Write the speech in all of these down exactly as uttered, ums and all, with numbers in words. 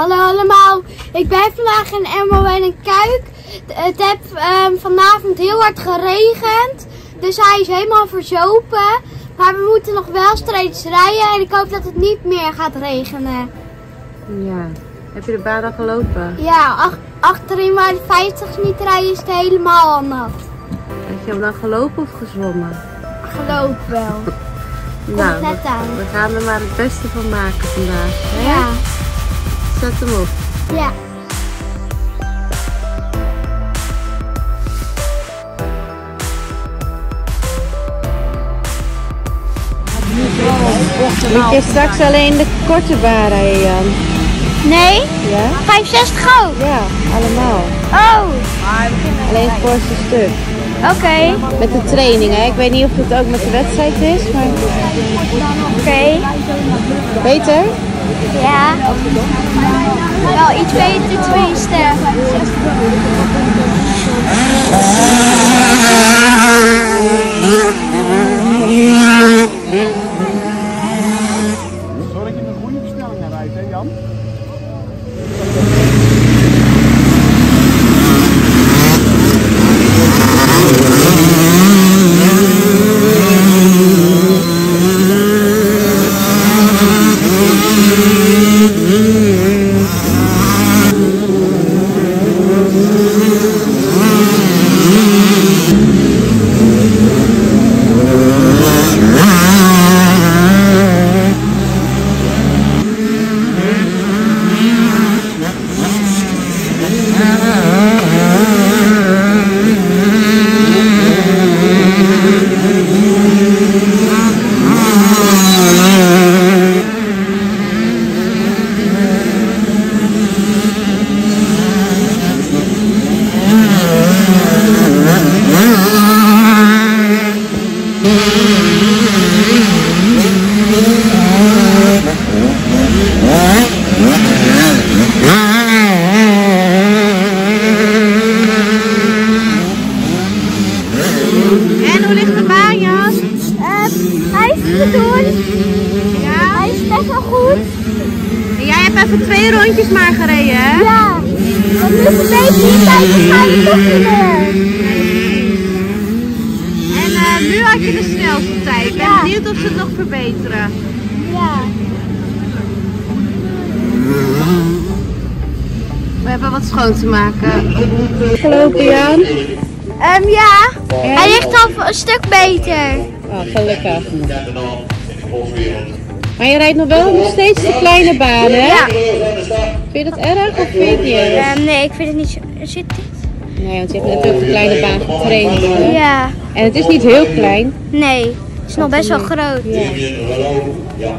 Hallo allemaal, ik ben vandaag in M O N in Cuijk. Het heeft um, vanavond heel hard geregend, dus hij is helemaal verzopen. Maar we moeten nog wel steeds rijden en ik hoop dat het niet meer gaat regenen. Ja, heb je de baan al gelopen? Ja, ach, achterin waar de vijftig niet rijden is het helemaal al nat. Heb je hem dan gelopen of gezwommen? Gelopen wel. Nou, net aan. We gaan er maar het beste van maken vandaag. Hè? Ja. Zet hem op. Ja. Moet je straks alleen de korte baan rijden, Jan? Nee? Ja? vijfenzestig ook? Ja, allemaal. Oh! Alleen het voorste stuk. Oké. Okay. Met de training, hè? Ik weet niet of het ook met de wedstrijd is, maar... Oké. Okay. Beter? Ja. Wel iets beter tenminste. Zorg dat je een goede versnelling rijdt, hè Jan? En hoe ligt de baan, Jan? Uh, hij is te doen. Ja? Hij is best wel goed. En jij hebt even twee rondjes maar gereden, hè? Ja. Want nu is het beetje niet bij de vijftig meer. En uh, nu had je de snelste tijd. Ik ben ja. benieuwd of ze het nog verbeteren. Ja. We hebben wat schoon te maken. Gelopen, Jan? Um, ja, en? Hij ligt al een stuk beter. Oh, gelukkig. Maar je rijdt nog wel nog steeds de kleine baan, hè? Ja. Vind je dat erg of vind je het niet erg? Um, nee, ik vind het niet zo... Zit dit? Nee, want je hebt natuurlijk de kleine baan getraind. Hè? Ja. En het is niet heel klein. Nee, het is nog best wel groot. Ja.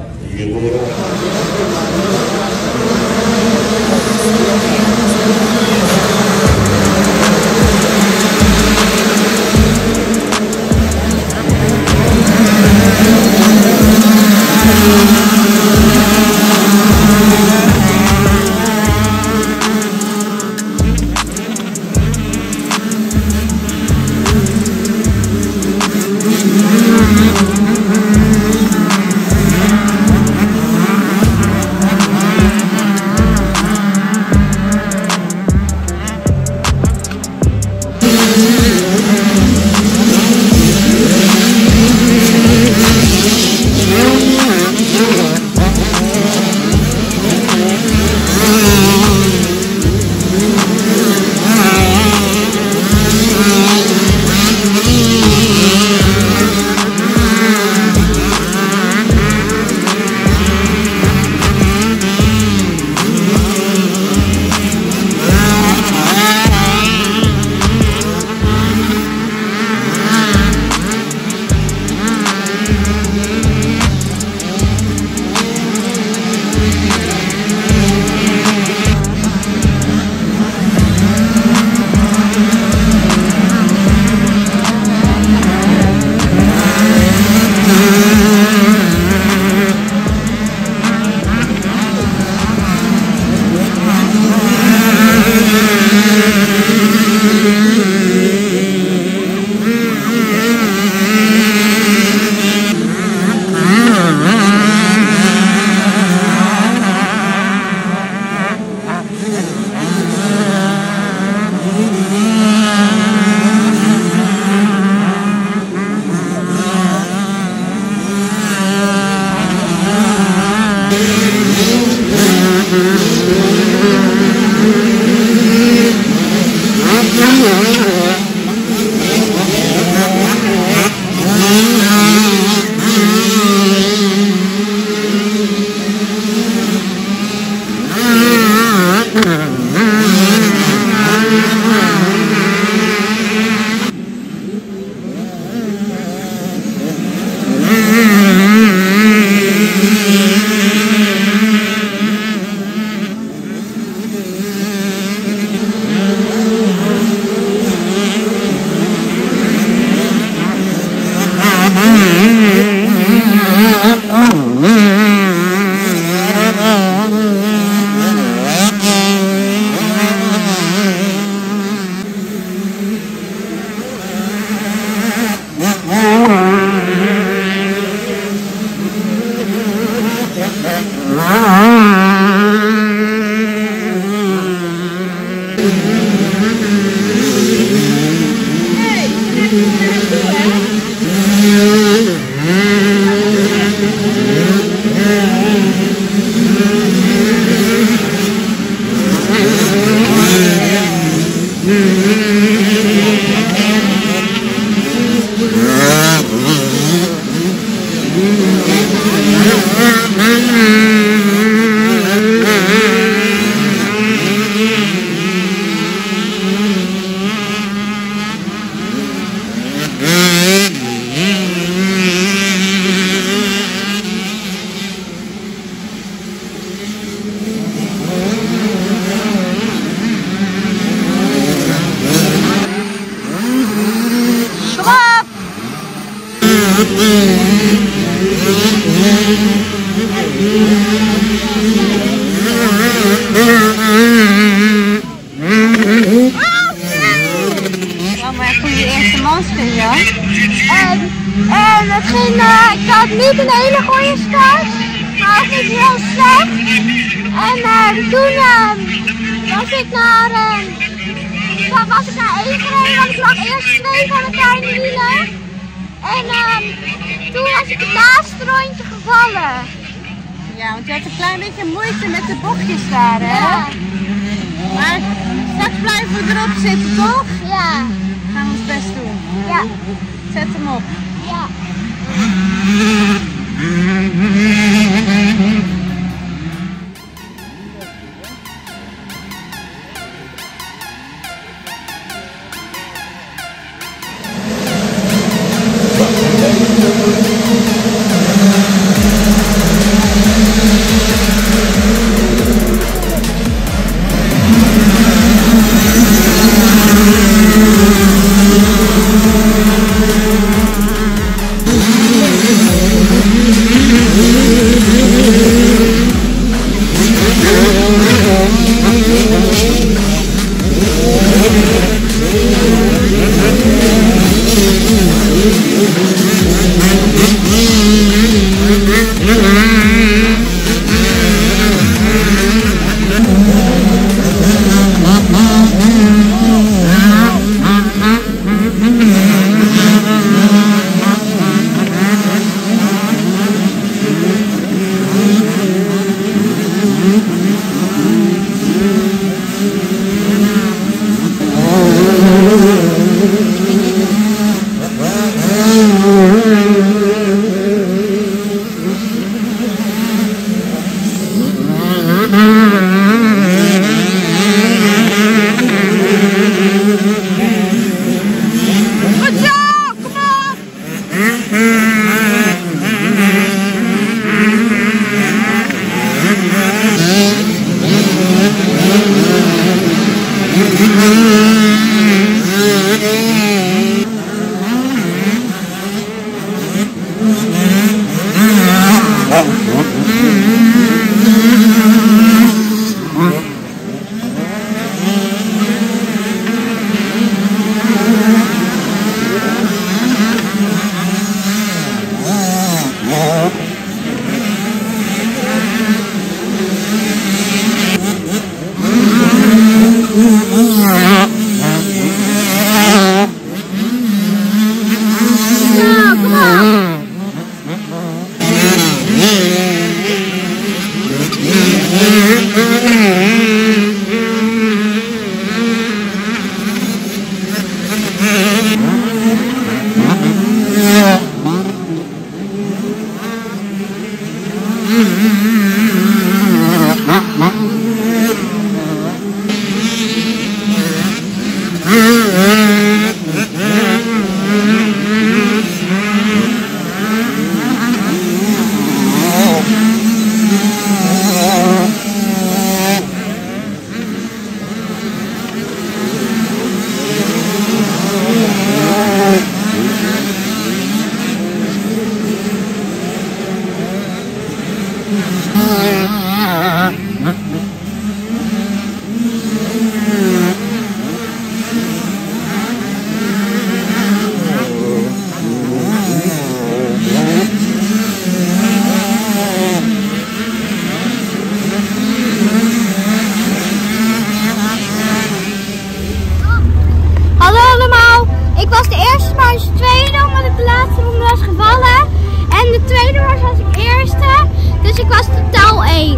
Ik was de eerste, maar als tweede, omdat ik de laatste ronde was gevallen. En de tweede was als ik eerste, dus ik was totaal één.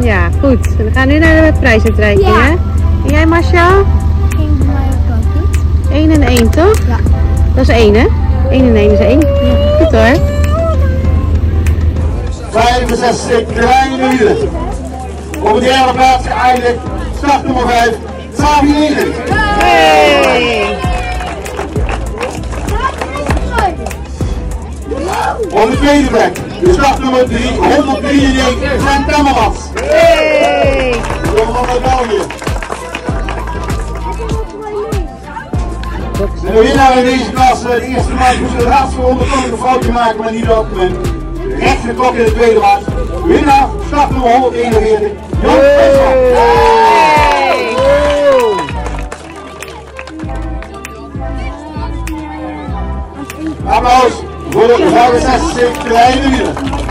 Ja, goed. We gaan nu naar de prijsuitreiking, ja. Hè? En jij, Marcia? Eén van mij ook wel goed. Eén en één, toch? Ja. Dat is één, hè? Eén en één is één. Ja. Goed hoor. vijfenzestig kleine minuten. Op de derde plaats geëindigd, startnummer vijf, Fabienne. Hey. Op de tweede plek, de startnummer drie, honderddrieënnegentig, Sven Temmermans. Hey. De winnaar in deze klasse, de eerste maand moest de laatste ronde toch een foutje maken, maar niet op het moment. Rechts getrokken in de tweede maand. Winnaar, startnummer honderdeenenveertig. Jan Visser. Hey. Wow. Applaus voor de vijfenzestig kleine wielen.